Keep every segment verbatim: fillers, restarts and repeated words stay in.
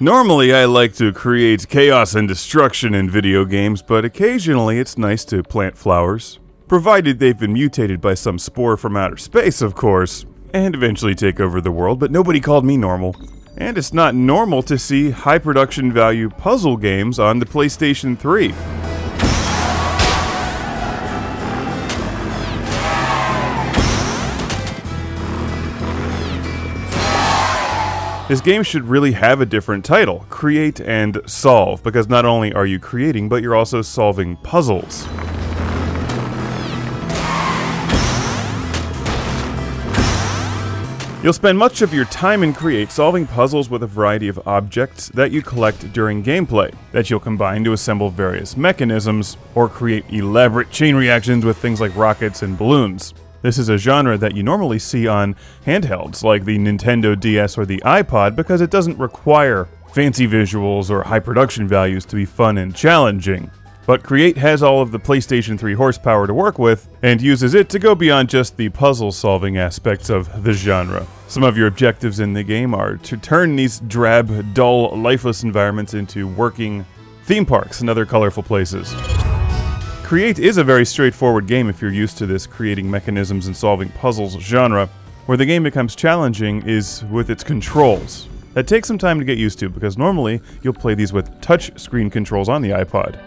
Normally, I like to create chaos and destruction in video games, but occasionally it's nice to plant flowers. Provided they've been mutated by some spore from outer space, of course, and eventually take over the world, but nobody called me normal. And it's not normal to see high production value puzzle games on the PlayStation three. This game should really have a different title, Create and Solve, because not only are you creating, but you're also solving puzzles. You'll spend much of your time in Create solving puzzles with a variety of objects that you collect during gameplay, that you'll combine to assemble various mechanisms, or create elaborate chain reactions with things like rockets and balloons. This is a genre that you normally see on handhelds like the Nintendo D S or the iPod because it doesn't require fancy visuals or high production values to be fun and challenging. But Create has all of the PlayStation three horsepower to work with, and uses it to go beyond just the puzzle-solving aspects of the genre. Some of your objectives in the game are to turn these drab, dull, lifeless environments into working theme parks and other colorful places. Create is a very straightforward game if you're used to this creating mechanisms and solving puzzles genre. Where the game becomes challenging is with its controls. That takes some time to get used to, because normally you'll play these with touch screen controls on the iPod.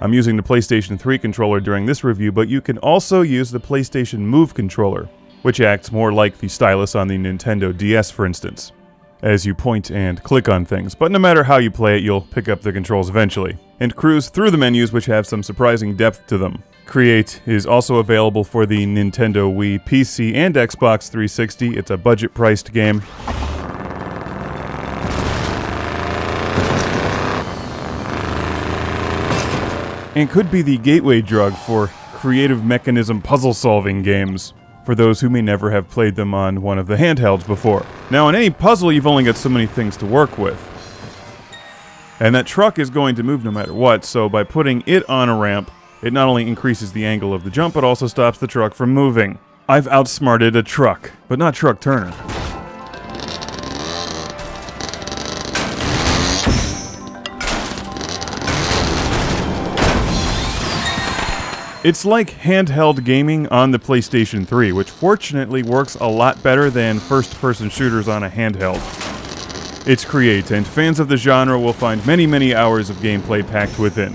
I'm using the PlayStation three controller during this review, but you can also use the PlayStation Move controller, which acts more like the stylus on the Nintendo D S, for instance, as you point and click on things. But no matter how you play it, you'll pick up the controls eventually, and cruise through the menus, which have some surprising depth to them. Create is also available for the Nintendo Wii, P C, and Xbox three sixty. It's a budget-priced game. And could be the gateway drug for creative mechanism puzzle-solving games, for those who may never have played them on one of the handhelds before. Now, in any puzzle, you've only got so many things to work with. And that truck is going to move no matter what, so by putting it on a ramp, it not only increases the angle of the jump, but also stops the truck from moving. I've outsmarted a truck, but not Truck Turner. It's like handheld gaming on the PlayStation three, which fortunately works a lot better than first-person shooters on a handheld. It's Create, and fans of the genre will find many, many hours of gameplay packed within.